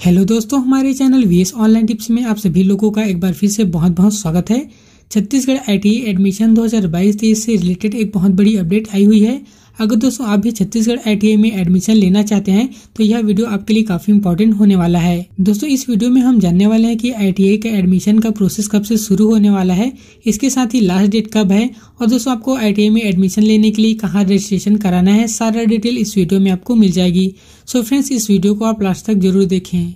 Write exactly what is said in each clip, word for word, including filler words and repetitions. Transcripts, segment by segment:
Hello दोस्तों, हमारे channel VS online tips में आप सभी लोगों का एक बार फिर से बहुत बहुत स्वागत है। छत्तीसगढ़ आईटीआई एडमिशन दो हज़ार बाईस तेईस से रिलेटेड एक बहुत बड़ी अपडेट आई हुई है। अगर दोस्तों आप भी छत्तीसगढ़ आईटीआई में एडमिशन लेना चाहते हैं तो यह वीडियो आपके लिए काफी इंपॉर्टेंट होने वाला है। दोस्तों इस वीडियो में हम जानने वाले हैं कि आईटीआई का एडमिशन का प्रोसेस कब से शुरू होने वाला है, इसके साथ ही लास्ट डेट कब है और दोस्तों आपको आईटीआई में एडमिशन लेने के लिए कहाँ रजिस्ट्रेशन कराना है, सारा डिटेल इस वीडियो में आपको मिल जाएगी। सो फ्रेंड्स, इस वीडियो को आप लास्ट तक जरूर देखें।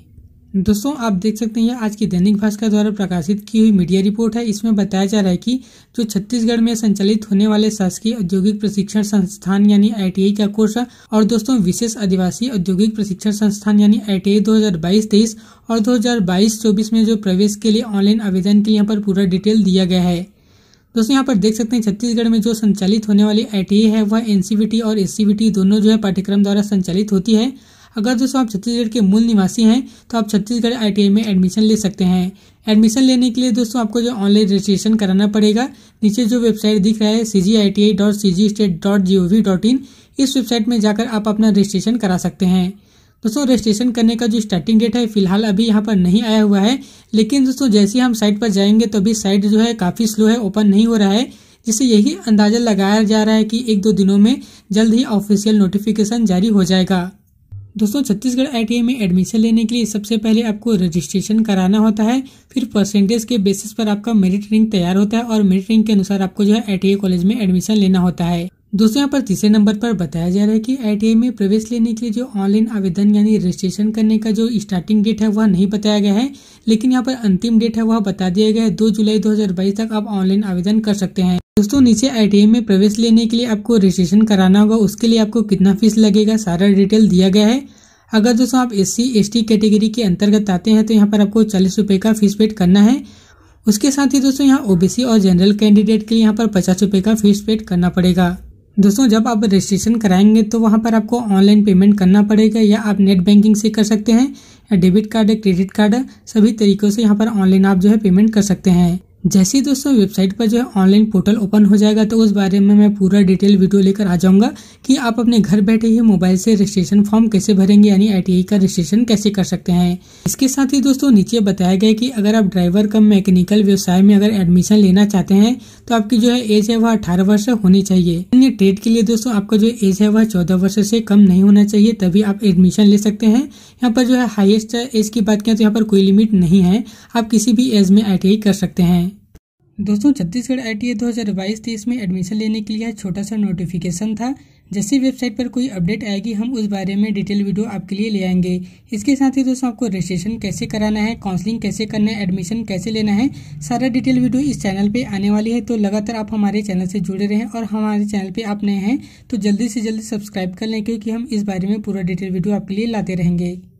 दोस्तों आप देख सकते हैं, यह आज की दैनिक भास्कर द्वारा प्रकाशित की हुई मीडिया रिपोर्ट है। इसमें बताया जा रहा है कि जो छत्तीसगढ़ में संचालित होने वाले शासकीय औद्योगिक प्रशिक्षण संस्थान यानी आईटीआई का कोर्स और दोस्तों विशेष आदिवासी औद्योगिक प्रशिक्षण संस्थान यानी आईटीआई दो हज़ार बाईस तेईस और दो हज़ार बाईस चौबीस में जो प्रवेश के लिए ऑनलाइन आवेदन के लिए यहाँ पर पूरा डिटेल दिया गया है। दोस्तों यहाँ पर देख सकते हैं, छत्तीसगढ़ में जो संचालित होने वाली आईटीआई है वह एनसीबीटी और एससीबीटी दोनों जो है पाठ्यक्रम द्वारा संचालित होती है। अगर दोस्तों आप छत्तीसगढ़ के मूल निवासी हैं तो आप छत्तीसगढ़ आईटीआई में एडमिशन ले सकते हैं। एडमिशन लेने के लिए दोस्तों आपको जो ऑनलाइन रजिस्ट्रेशन कराना पड़ेगा, नीचे जो वेबसाइट दिख रहा है C G I T I dot C G state dot G O V dot in, इस वेबसाइट में जाकर आप अपना रजिस्ट्रेशन करा सकते हैं। दोस्तों रजिस्ट्रेशन करने का जो स्टार्टिंग डेट है फिलहाल अभी यहाँ पर नहीं आया हुआ है, लेकिन दोस्तों जैसे ही हम साइट पर जाएंगे तो अभी साइट जो है काफ़ी स्लो है, ओपन नहीं हो रहा है, जिससे यही अंदाजा लगाया जा रहा है कि एक दो दिनों में जल्द ही ऑफिशियल नोटिफिकेशन जारी हो जाएगा। दोस्तों छत्तीसगढ़ आईटीआई में एडमिशन लेने के लिए सबसे पहले आपको रजिस्ट्रेशन कराना होता है, फिर परसेंटेज के बेसिस पर आपका मेरिट रैंक तैयार होता है और मेरिट रैंक के अनुसार आपको जो है आईटीआई कॉलेज में एडमिशन लेना होता है। दोस्तों यहाँ पर तीसरे नंबर पर बताया जा रहा है कि आईटीआई में प्रवेश लेने के लिए जो ऑनलाइन आवेदन यानी रजिस्ट्रेशन करने का जो स्टार्टिंग डेट है वह नहीं बताया गया है, लेकिन यहाँ पर अंतिम डेट है वह बता दिया गया है, दो जुलाई दो हजार बाईस तक आप ऑनलाइन आवेदन कर सकते हैं। दोस्तों नीचे आईटीआई में प्रवेश लेने के लिए आपको रजिस्ट्रेशन कराना होगा, उसके लिए आपको कितना फीस लगेगा सारा डिटेल दिया गया है। अगर दोस्तों आप S C S T category के अंतर्गत आते हैं तो यहाँ पर आपको चालीस रुपये का फीस पेड करना है। उसके साथ ही दोस्तों यहाँ ओबीसी और जनरल कैंडिडेट के लिए यहाँ पर पचास रुपये का फीस पेड करना पड़ेगा। दोस्तों जब आप रजिस्ट्रेशन कराएंगे तो वहाँ पर आपको ऑनलाइन पेमेंट करना पड़ेगा, या आप नेट बैंकिंग से कर सकते हैं या डेबिट कार्ड या क्रेडिट कार्ड, सभी तरीक़ों से यहाँ पर ऑनलाइन आप जो है पेमेंट कर सकते हैं। जैसे ही दोस्तों वेबसाइट पर जो है ऑनलाइन पोर्टल ओपन हो जाएगा तो उस बारे में मैं पूरा डिटेल वीडियो लेकर आ जाऊंगा कि आप अपने घर बैठे ही मोबाइल से रजिस्ट्रेशन फॉर्म कैसे भरेंगे, यानी आईटीआई का रजिस्ट्रेशन कैसे कर सकते हैं। इसके साथ ही दोस्तों नीचे बताया गया कि अगर आप ड्राइवर कम मैकेनिकल व्यवसाय में अगर एडमिशन लेना चाहते हैं तो आपकी जो है एज है वह अठारह वर्ष होनी चाहिए। अन्य ट्रेड के लिए दोस्तों आपका जो एज है वह चौदह वर्ष से कम नहीं होना चाहिए, तभी आप एडमिशन ले सकते हैं। यहाँ पर जो है हाईएस्ट एज की बात करें तो यहाँ पर कोई लिमिट नहीं है, आप किसी भी एज में आईटीआई कर सकते हैं। दोस्तों छत्तीसगढ़ आईटीआई दो हज़ार बाईस तेईस में एडमिशन लेने के लिए छोटा सा नोटिफिकेशन था। जैसे वेबसाइट पर कोई अपडेट आएगी हम उस बारे में डिटेल वीडियो आपके लिए ले आएंगे। इसके साथ ही दोस्तों आपको रजिस्ट्रेशन कैसे कराना है, काउंसलिंग कैसे करना है, एडमिशन कैसे लेना है, सारा डिटेल वीडियो इस चैनल पे आने वाली है। तो लगातार आप हमारे चैनल से जुड़े रहें और हमारे चैनल पे आप नए हैं तो जल्दी से जल्दी सब्सक्राइब कर लें, क्योंकि हम इस बारे में पूरा डिटेल वीडियो आपके लिए लाते रहेंगे।